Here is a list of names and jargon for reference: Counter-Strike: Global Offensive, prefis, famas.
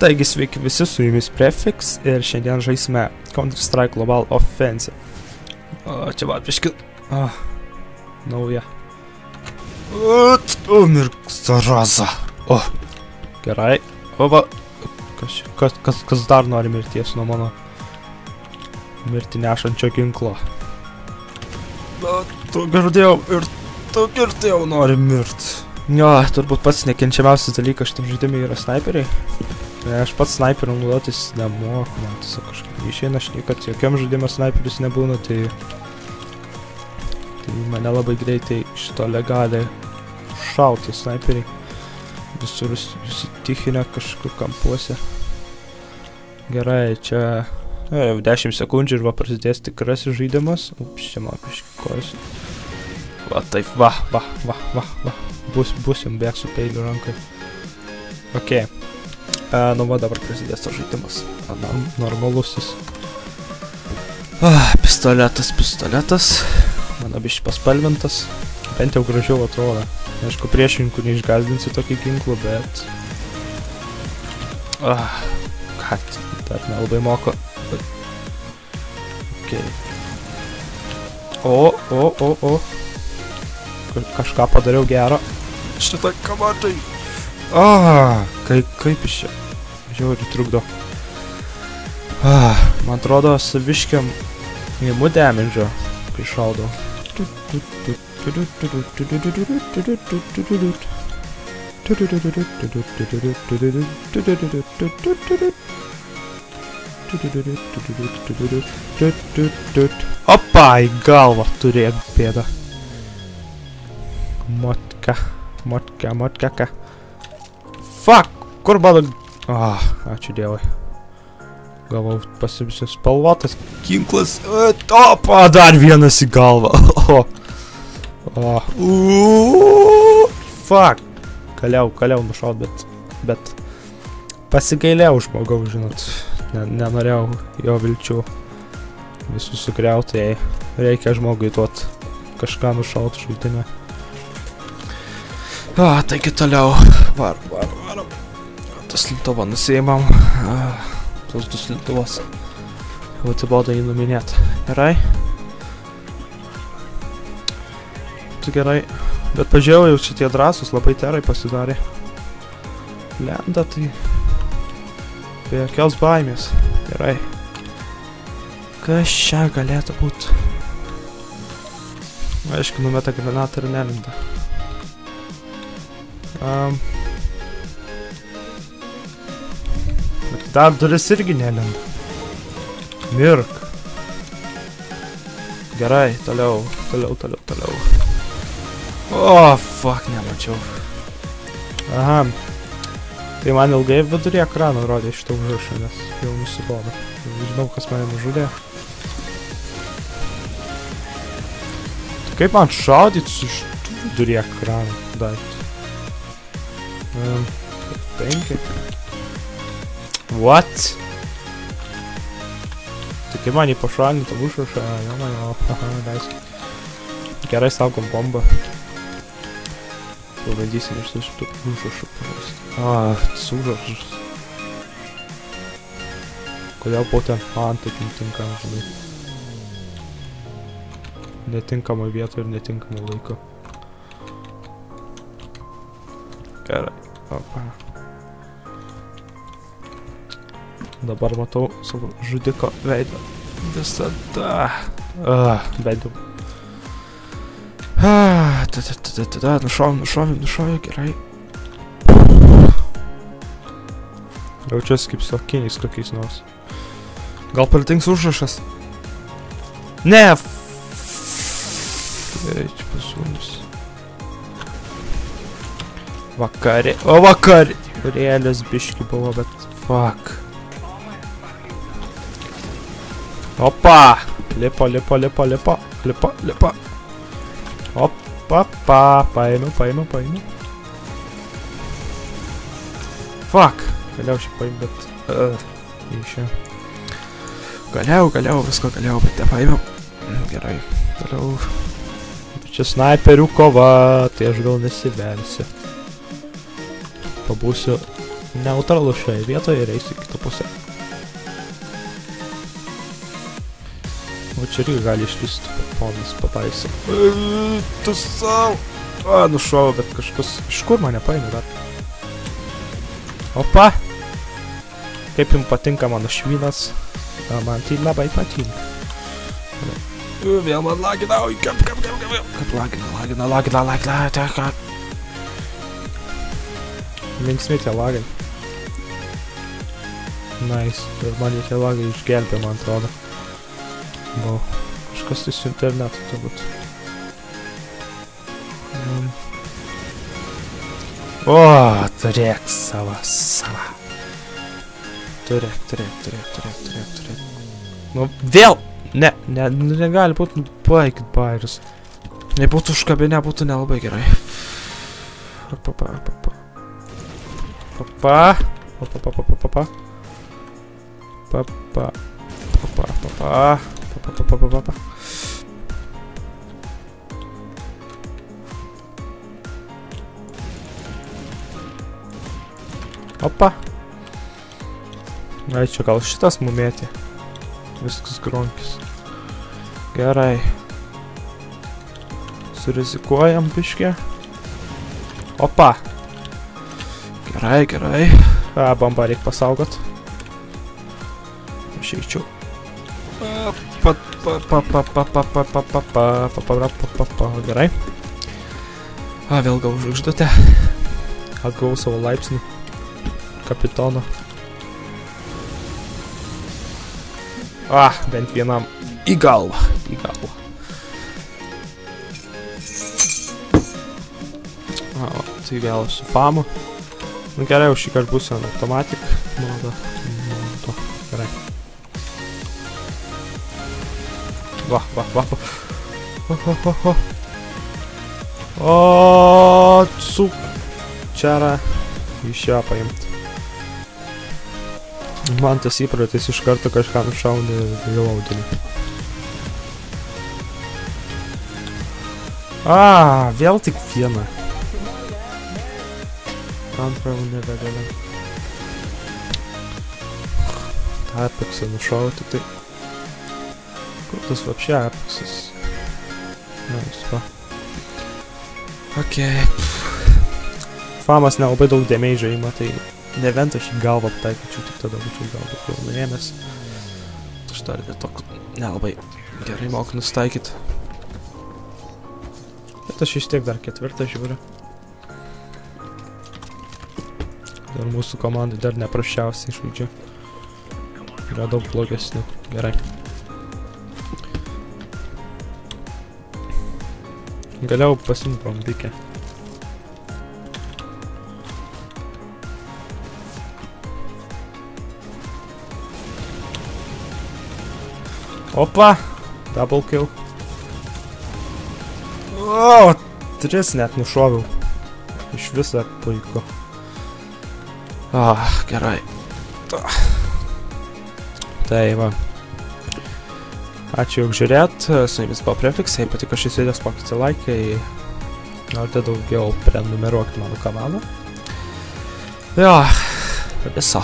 Taigi sveiki visi, su jumis prefis ir šiandien žaisime Counter-Strike: Global Offensive. O, čia va, prieškil... nauja. O, mirksaraza. O, gerai. O, va, kas dar nori mirties nuo mano mirti nešančio ginklo? Na, tu girdėjau ir tu girdėjau nori mirt. Jo, turbūt pats nekenčiamiausias dalykas šitam žaidimui yra snaiperiai. Aš pats snaiperių naudotis nemoku, man tiesiog kažkaip išeina štai, kad jokiam žaidimui snaiperius nebūna, tai mane labai greitai šito legaliai šauti snaiperiai. Visur įsitikina kažkur kampuose. Gerai, čia jau 10 sekundžių ir va prasidės tikrasis žaidimas. Ups, čia man kažkokios. Va taip, va. Busim bėg su peiliu rankai. Ok. Nu va, dabar prasidės to žaidimas. Normalusis. Pistoletas. Mano biščiai paspalvintas. Bent jau gražiau atrodo. Aišku, priešininkų neišgazdinsiu tokį ginklų, bet... Kat, dar nelabai moko. Ok. O. Kažką padariau gero. Šitą kamatai. Kaip iš čia. Žiauri trukdo. Man atrodo, saviškiam įimu damage, kai šaudau. Opa, į galvą turėk bėdą. Motka. Fuck, kur mano... ačiū dievai. Gavau pasibisios spalvotas ginklas. Opa, dar vienas į galvą. Fuck. Kaliau nušaut, bet... Pasigailėjau žmogau, žinot. Nenorėjau jo vilčių visus sugriauti, jei reikia žmogui duot kažką nušaut šautime. Taigi toliau, varom. Tas lintuvą nusiimam. Plus 2 lintuvas. Jau atsibodo jį numinėt. Gerai. Tu gerai. Bet pažiūrėjau, jau šitie drąsus labai terai pasidarė. Lenda tai... Be jokios baimės. Gerai. Kas čia galėtų būti? Aišku, numeta granatą ir nelinda. Dar duris irgi nelenda. Mirk. Gerai, toliau. Fuck, nemačiau. Aha. Tai man ilgai vidurį ekrano rodė šitą užrašą, nes jau nusibodo. Žinau, kas mane nužudė. Kaip man šaudyt su vidurį ekrano daiktą? 5. What? Tai kaip man jį pašalinį tą užrašą? Jo, man jau, leiskit. Gerai, saugom bombą. Pabandysim iš šitų užrašų parast. Tas užrašas. Kodėl būtent man taip netinkama, žinai. Netinkama vieta ir netinkama laiko. Gerai. Opa. Dabar matau savo žudiko veidą. Visada. Bent jau. Nušoviu, gerai. Jaučiuosi kaip sokiniais kokiais nors. Gal pritings užrašas? Ne! Gerai, čia pasūlis. Vakarė. Rėlės biški buvo, bet fuck. Opa. Lipo. Opa, pa. Paėmiau. Fuck. Galėjau šiaip paim, bet... Išėjau. Galėjau, bet nepaėmiau. Gerai. Toliau. Čia snaiperių kova, tai aš gal nesivelsiu. Pabūsiu neutralus šioje vietoje ir eisiu į kitą pusę. O čia irgi gali išlysti ponas papaisą. Tu sau! A, nušovau, bet kažkas... Iš kur mane paėmė dar? Opa! Kaip jums patinka mano švynas? Man tai labai patinka. Vėl man lagina, oi, kaip lagina. Linksmi tie lagai. Nice, ir man tie lagai išgelbė, man atrodo. Wow, kažkas tai su internetu turbūt. O, turėk savo. Turėk. Nu, vėl! Ne, negali būti, baigit bairius. Nebūtų užkabinę, būtų nelabai gerai. Papa. Opa. Ai, čia gal šitas mumėti. Viskas gronkis. Gerai. Surizikuojam biškę. Opa. Gerai. A, bombą reik pasaugot. Išeičiau. Gerai. A, vėl gavau žvaigždutę. Atgavau savo laipsnį. Kapitono. Ah, bent vienam į galvą. O, tai vėl su famu. Nu gerai, jau šį kartą būsiu automatik. Modo, gerai. Va. O, su... Čia yra iš jo paimti. Man tas įpratis iš karto kažką nušaunė jau audinį. A, vėl tik vieną. Antrą jau nebegaliu. Apeksą nušauti, tai... Kur tas vapšė apeksas? Na, visko. Okei. Famas nelabai daug damage ima, tai... Nevent aš į galvą pataikyčiau, tik tada būčiau galbūt jau nuėmęs. Aš dar toks nelabai gerai moku nustaikyt. Bet aš iš tiek dar ketvirtą žiūriu. Dar mūsų komandai dar neprasčiausiai žaidžiu. Yra daug blogesnių. Gerai. Galiau pasiimt bombikę. Opa! Double kill. O, 3 net nušoviau. Iš viso puiku. Ah, gerai. Tai va. Ačiū, jog žiūrėt. Su jumis buvo prefis. Jei patiko šis video, spokite laiką. Norite daugiau, prenumeruokite mano kanalą. Jo, viso.